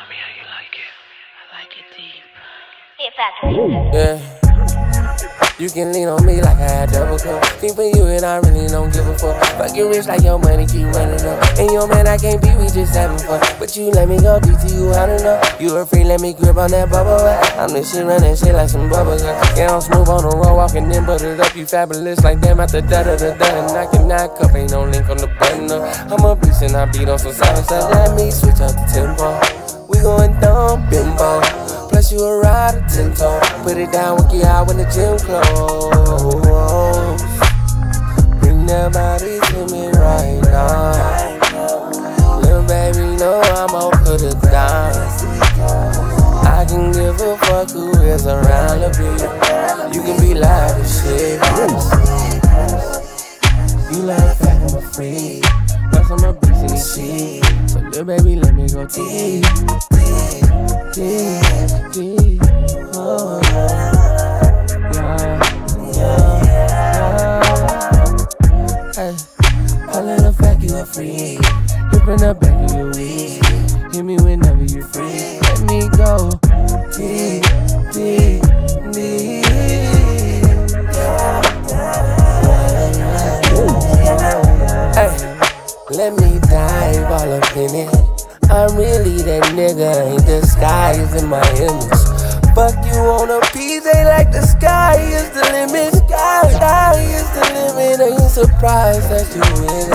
Tell me how you like it. I like it deep. Yeah. You can lean on me like I had double cup. Think for you and I really don't give a fuck. Fuck you rich like your money keep running up. And your man I can't be, we just having fun. But you let me go deep to you, I don't know. You a free, let me grip on that bubble wrap. I'm this shit running shit like some bubble wrap. Yeah, I'm smooth on the road, walking then butter it up. You fabulous like them after da-da-da-da. And I can knock up, ain't no link on the button up. I'm a beast and I beat on some silence. Let me switch up the tempo. We going dumb, bimbo. Plus you a ride a tinto. Put it down, work it out when the gym close. Bring that body to me right now. Little baby, know I'm all put it down. I can give a fuck who is around the beat. You can be loud as shit. You like fat and I'm free. Plus I'm a bitch in the sheet. So little baby, let me go deep. Deep, oh yeah. Hey, I let her fuck you, I'm free. Hip in the back of your weed. Hit me whenever you're free. Let me go deep. Let me dive all up in it. I'm really that nigga, ain't disguising my image. Fuck you on a piece, they like the sky is the limit. Sky is the limit, ain't surprised that you with it.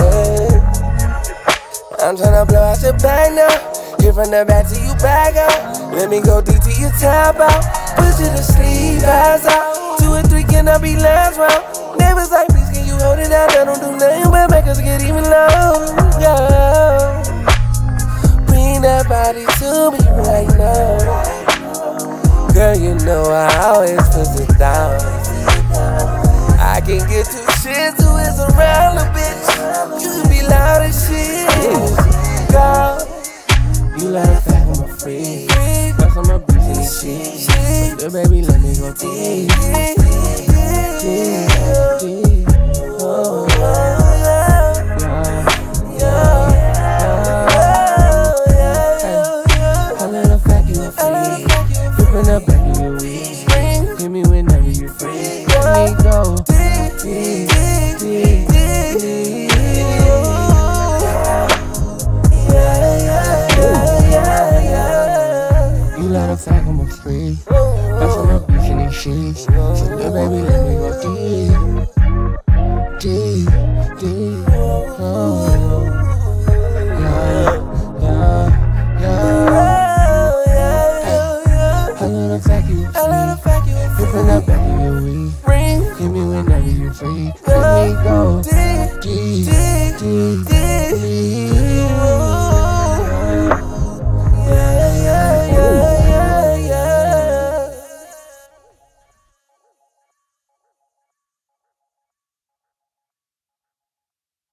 I'm tryna blow out your bag now. Get from the back to you back out. Let me go deep to your tap out. Put you to sleep, eyes out. 2 or 3 cannot be last round. Neighbors like me. Hold it out, I don't do nothing but make us get even louder. Bring that body to me right now. Girl, you know I always put it down. I can get two shits, who is around a bitch. You can be loud as shit. Girl, you like that, I'm a freak. Plus I'm a bitch in the sheet. Girl, baby, let me go deep. Free. That's what I'm beefing and shit. So little baby, let me go deep. Yeah. I let her fuck you, flipping up back in your weed. Hit me whenever you're free. Let me go deep.